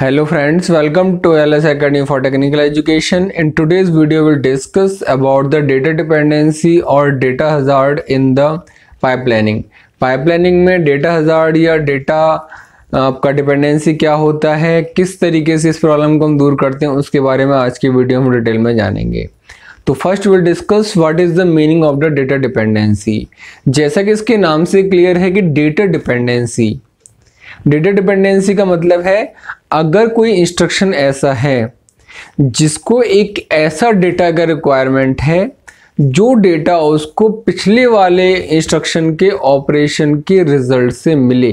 Hello friends, welcome to LS Academy for Technical Education. In today's video we'll discuss about the data dependency or data hazard in the pipelining. Pipelining में data hazard या data आपका dependency क्या होता है, किस तरीके से इस problem को हम दूर करते हैं, उसके बारे में आज की वीडियो हम डिटेल में जानेंगे. तो first will discuss what is the meaning of the data dependency. जैसा कि इसके नाम से क्लियर है कि डेटा डिपेंडेंसी का मतलब है अगर कोई इंस्ट्रक्शन ऐसा है जिसको एक ऐसा डेटा का रिक्वायरमेंट है जो डेटा उसको पिछले वाले इंस्ट्रक्शन के ऑपरेशन के रिजल्ट से मिले,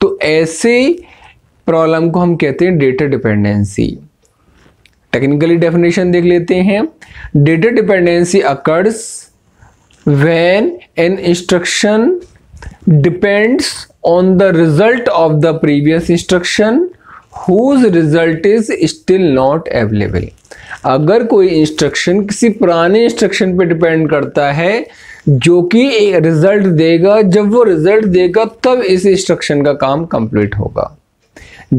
तो ऐसे प्रॉब्लम को हम कहते हैं डेटा डिपेंडेंसी. टेक्निकली डेफिनेशन देख लेते हैं. Data dependency occurs when an instruction depends on the result of the previous instruction whose result is still not available. अगर कोई इंस्ट्रक्शन किसी पुराने इंस्ट्रक्शन पे डिपेंड करता है जो कि रिजल्ट देगा, जब वो रिजल्ट देगा तब इस इंस्ट्रक्शन का काम कंप्लीट होगा.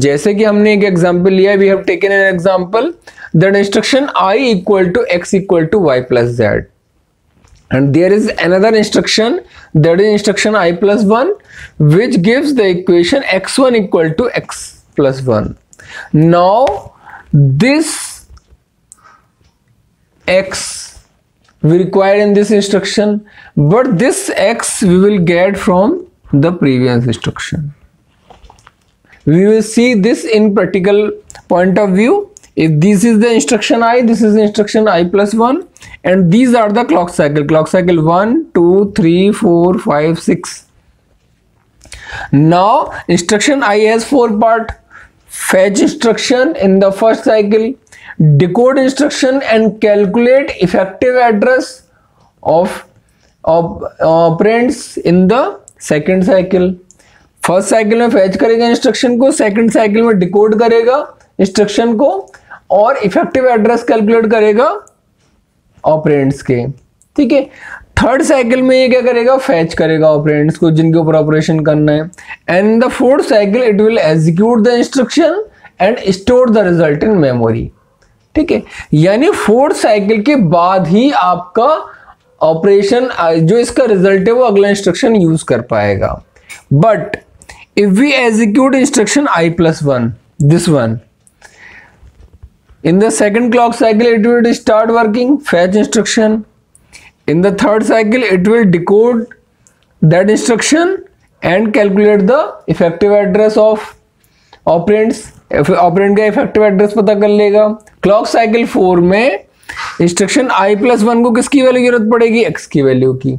जैसे कि हमने एक एग्जांपल लिया, we have taken an example that instruction I equal to X equal to Y plus Z. And there is another instruction, that is instruction I plus 1, which gives the equation x1 equal to x plus 1. Now, this x we require in this instruction, but this x we will get from the previous instruction. We will see this in practical point of view. If this is the instruction I, this is instruction I plus 1, and these are the clock cycle 1 2 3 4 5 6. Now instruction I has 4 parts: fetch instruction in the first cycle, decode instruction, and calculate effective address of operands in the second cycle. First cycle में fetch करेगा instruction को, second cycle में decode करेगा instruction को और effective address calculate करेगा operands के. ठीक है, थर्ड साइकिल में ये क्या करेगा, फैच करेगा ऑपरेंट्स को जिनके ऊपर ऑपरेशन करना है. And the fourth cycle it will execute the instruction and store the result in memory. ठीक है, यानी फोर्थ साइकिल के बाद ही आपका ऑपरेशन जो इसका रिजल्ट है वो अगला इंस्ट्रक्शन यूज कर पाएगा. But if we execute instruction I plus one, this one, in the second clock cycle it will start working, fetch instruction. In the third cycle it will decode that instruction and calculate the effective address of operands. Operand का effective address पता कर लेगा. Clock cycle 4 में instruction i plus 1 को किसकी value की जरूरत पड़ेगी, x की वैल्यू की.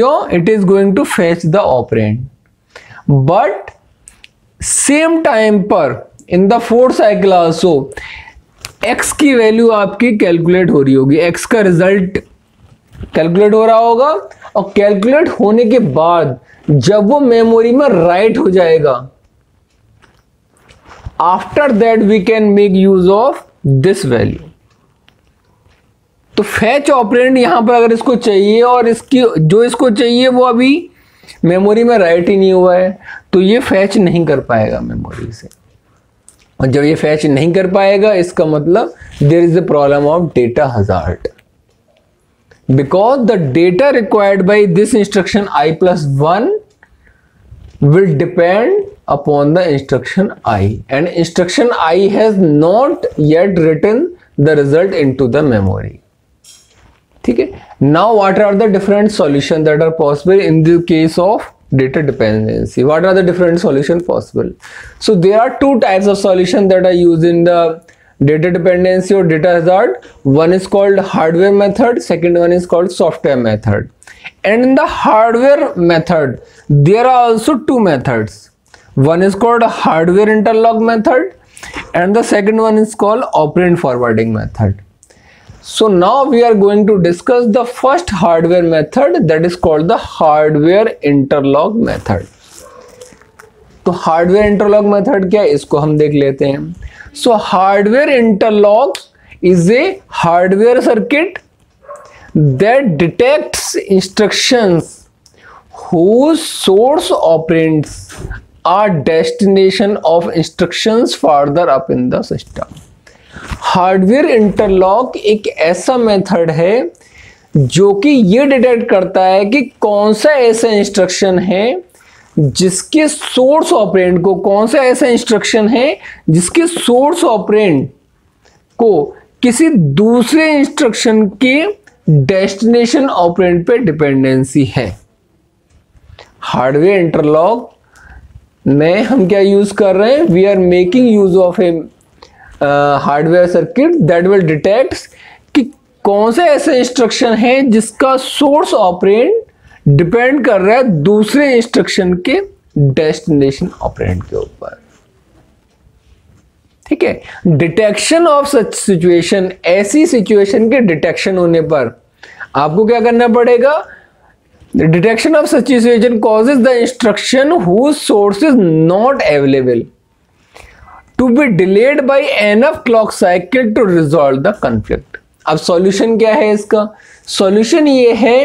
क्यों? It is going to fetch the operand. But same time पर in the fourth cycle also x की वैल्यू आपकी कैलकुलेट हो रही होगी, x का रिजल्ट कैलकुलेट हो रहा होगा, और कैलकुलेट होने के बाद जब वो मेमोरी में राइट हो जाएगा, after that we can make use of this value. तो फैच ऑपरेंड यहां पर अगर इसको चाहिए और इसकी जो इसको चाहिए वो अभी मेमोरी में राइट ही नहीं हुआ है, तो ये फैच नहीं कर पाएगा मेमोरी से. और जब ये फैच नहीं कर पाएगा, इसका मतलब there is a problem of data hazard, because the data required by this instruction I plus one will depend upon the instruction I, and instruction I has not yet written the result into the memory. ठीक है, now what are the different solution that are possible in the case of data dependency. What are the different solutions possible? So there are two types of solution that are used in the data dependency or data hazard. One is called hardware method, second one is called software method. And in the hardware method there are also two methods. One is called hardware interlock method and the second one is called operand forwarding method. So now we are going to discuss the first hardware method, that is called the hardware interlock method. तो hardware interlock method क्या है, इसको हम देख लेते हैं. So hardware interlock is a hardware circuit that detects instructions whose source operands are destination of instructions further up in the system. Hardware interlock एक ऐसा मेथड है जो कि ये डिटेक्ट करता है कि कौन सा ऐसा इंस्ट्रक्शन है जिसके सोर्स ऑपरेंड को किसी दूसरे इंस्ट्रक्शन के डेस्टिनेशन ऑपरेंड पे डिपेंडेंसी है। हार्डवेयर इंटरलॉक में हम क्या यूज कर रहे हैं? We are making use of a hardware circuit that will detect कि कौन सा ऐसा इंस्ट्रक्शन है जिसका सोर्स ऑपरेंड डिपेंड कर रहा है दूसरे इंस्ट्रक्शन के डेस्टिनेशन ऑपरेंड के ऊपर। ठीक है, डिटेक्शन ऑफ सच सिचुएशन, ऐसी सिचुएशन के डिटेक्शन होने पर आपको क्या करना पड़ेगा? Detection of such situation causes the instruction whose source is not available to be delayed by enough clock cycle to resolve the conflict. अब सॉल्यूशन क्या है इसका? सॉल्यूशन ये है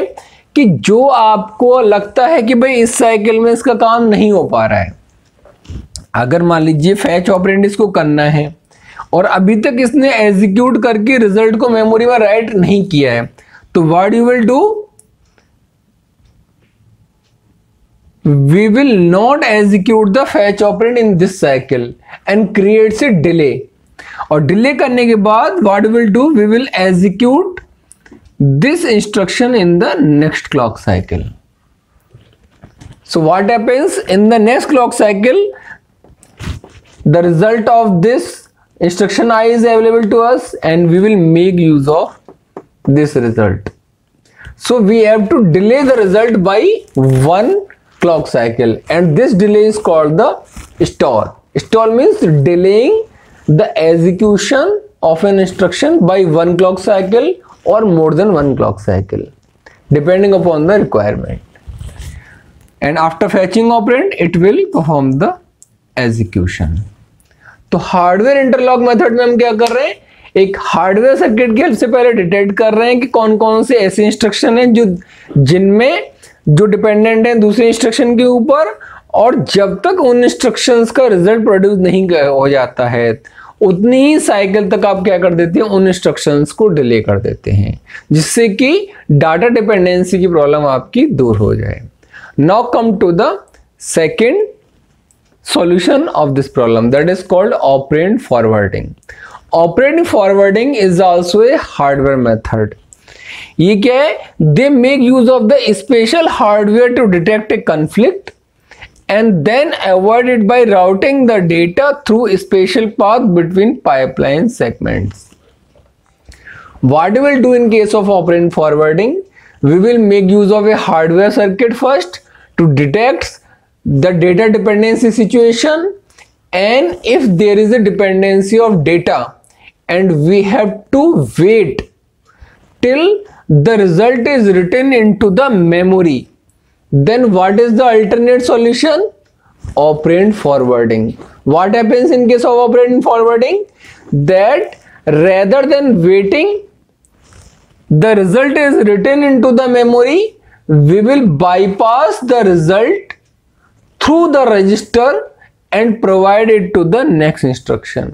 कि जो आपको लगता है कि भाई इस साइकिल में इसका काम नहीं हो पा रहा है, अगर मान लीजिए फैच ऑपरेंड इसको करना है और अभी तक इसने एग्जीक्यूट करके रिजल्ट को मेमोरी में राइट नहीं किया है, तो what you will do, we will not execute the fetch operand in this cycle and creates a delay. और डिले करने के बाद what you will do, we will execute this instruction in the next clock cycle. So what happens in the next clock cycle, the result of this instruction I is available to us and we will make use of this result. So we have to delay the result by one clock cycle and this delay is called the stall. Stall means delaying the execution of an instruction by one clock cycle or more than one clock cycle depending upon the requirement. And after fetching operand it will perform the execution. तो hardware interlock method में हम क्या कर रहे हैं? एक hardware circuit की help से पहले डिटेक्ट कर रहे हैं कि कौन कौन से ऐसे इंस्ट्रक्शन हैं जो डिपेंडेंट हैं दूसरे इंस्ट्रक्शन के ऊपर, और जब तक उन इंस्ट्रक्शंस का रिजल्ट प्रोड्यूस नहीं हो जाता है उतनी ही साइकिल तक आप क्या कर देते हैं, उन इंस्ट्रक्शंस को डिले कर देते हैं, जिससे कि डाटा डिपेंडेंसी की प्रॉब्लम आपकी दूर हो जाए। Now come to the second solution of this problem, that is called operand forwarding. Operand forwarding is also a hardware method. ये क्या है? They make use of the special hardware to detect a conflict and then avoid it by routing the data through a special path between pipeline segments. What we will do in case of operand forwarding? We will make use of a hardware circuit first to detect the data dependency situation, and if there is a dependency of data and we have to wait till the result is written into the memory, then what is the alternate solution? Operand forwarding. What happens in case of operand forwarding? That rather than waiting the result is written into the memory, we will bypass the result through the register and provide it to the next instruction.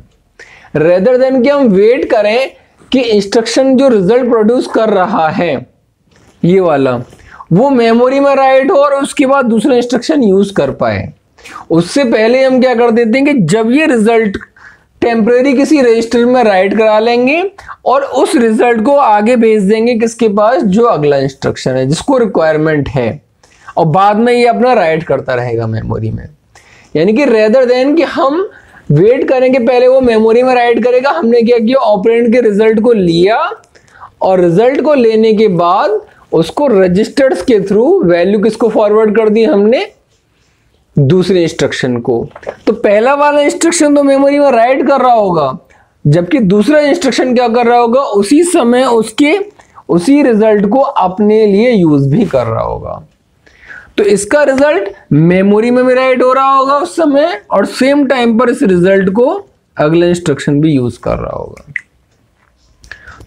Rather than कि हम wait करें कि instruction जो result produce कर रहा है ये वाला वो memory में write हो और उसके बाद दूसरा instruction use कर पाए, उससे पहले हम क्या कर देते हैं कि जब ये result टेम्प्रेरी किसी रजिस्टर में राइट करा लेंगे और उस रिजल्ट को आगे भेज देंगे किसके पास, जो अगला इंस्ट्रक्शन है जिसको रिक्वायरमेंट है, और बाद में ये अपना राइट करता रहेगा मेमोरी में। यानी कि रेदर देन कि हम वेट करेंगे पहले वो मेमोरी में राइट करेगा, हमने क्या किया, ऑपरेंड के रिजल्ट को लिया और रिजल्ट को लेने के बाद उसको रजिस्टर्स के थ्रू वैल्यू किसको फॉरवर्ड कर दी हमने, दूसरे इंस्ट्रक्शन को। तो पहला वाला इंस्ट्रक्शन तो मेमोरी में राइट कर रहा होगा, जबकि दूसरा इंस्ट्रक्शन क्या कर रहा होगा, उसी समय उसी रिजल्ट को अपने लिए यूज भी कर रहा होगा। तो इसका रिजल्ट मेमोरी में भी राइट हो रहा होगा उस समय, और सेम टाइम पर इस रिजल्ट को अगला इंस्ट्रक्शन भी यूज कर रहा होगा।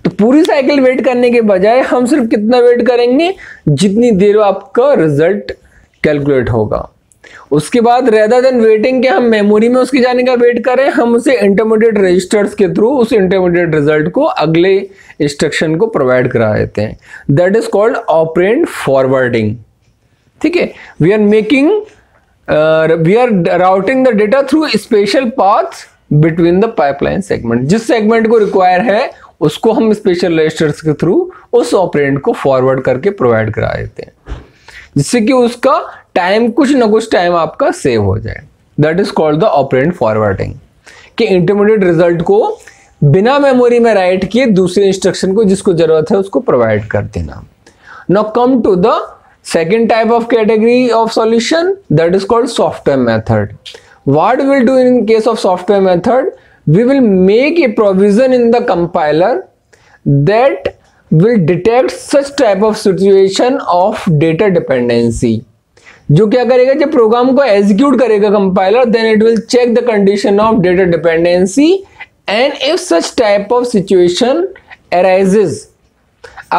तो पूरी साइकिल वेट करने के बजाय हम सिर्फ कितना वेट करेंगे, जितनी देर आपका रिजल्ट कैलकुलेट होगा उसके बाद रेदर देन वेटिंग के हम मेमोरी में उसकी जाने का वेट करें, हम उसे इंटरमीडिएट रजिस्टर्स के थ्रू उस इंटरमीडिएट रिजल्ट को अगले इंस्ट्रक्शन को प्रोवाइड करा देते हैं। That is called operand forwarding. ठीक है, we are routing the data through special path between the pipeline segment. जिस सेगमेंट को रिक्वायर है उसको हम स्पेशल रजिस्टर्स के थ्रू उस ऑपरेंड को फॉरवर्ड करके प्रोवाइड करा देते हैं, जिससे कि उसका टाइम कुछ ना कुछ टाइम आपका सेव हो जाए। That is called the operand forwarding, कि इंटरमीडिएट रिजल्ट को बिना मेमोरी में राइट किए दूसरे इंस्ट्रक्शन को जिसको जरूरत है उसको प्रोवाइड कर देना। Now come to the second type of category of solution, that is called software method. What will do in case of software method, we will make a provision in the compiler that will detect such type of situation of data dependency. जो क्या करेगा, जब programme को execute करेगा compiler, then it will check the condition of data dependency and if such type of situation arises,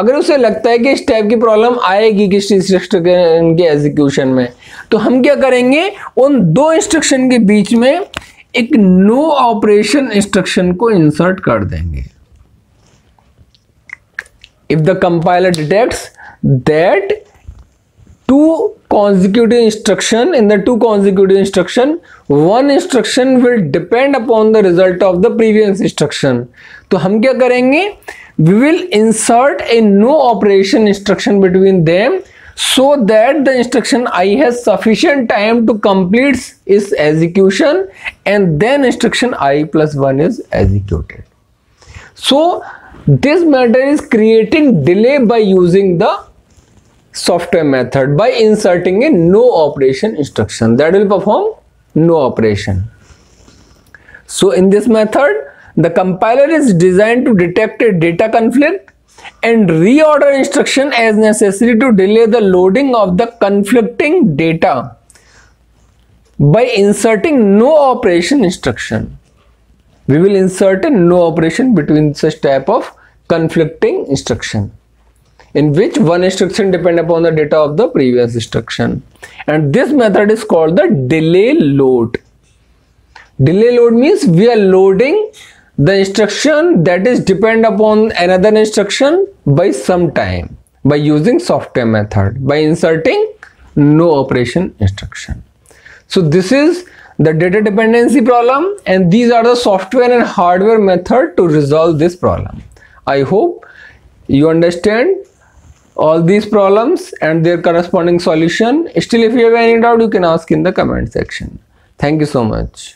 अगर उसे लगता है कि इस टाइप की प्रॉब्लम आएगी किसी इंस्ट्रक्शन के एग्जीक्यूशन में, तो हम क्या करेंगे, उन दो इंस्ट्रक्शन के बीच में एक नो ऑपरेशन इंस्ट्रक्शन को इंसर्ट कर देंगे। If the compiler detects that two consecutive instruction, one instruction will depend upon the result of the previous instruction, तो हम क्या करेंगे, we will insert a no operation instruction between them so that the instruction I has sufficient time to complete its execution and then instruction I plus 1 is executed. So this method is creating delay by using the software method by inserting a no operation instruction that will perform no operation. So in this method the compiler is designed to detect a data conflict and reorder instruction as necessary to delay the loading of the conflicting data by inserting no operation instruction. We will insert a no operation between such type of conflicting instruction in which one instruction depend upon the data of the previous instruction, and this method is called the delay load. Delay load means we are loading the instruction that is depend upon another instruction by some time by using software method by inserting no operation instruction. So this is the data dependency problem, and these are the software and hardware method to resolve this problem. I hope you understand all these problems and their corresponding solution. Still, if you have any doubt you can ask in the comment section. Thank you so much.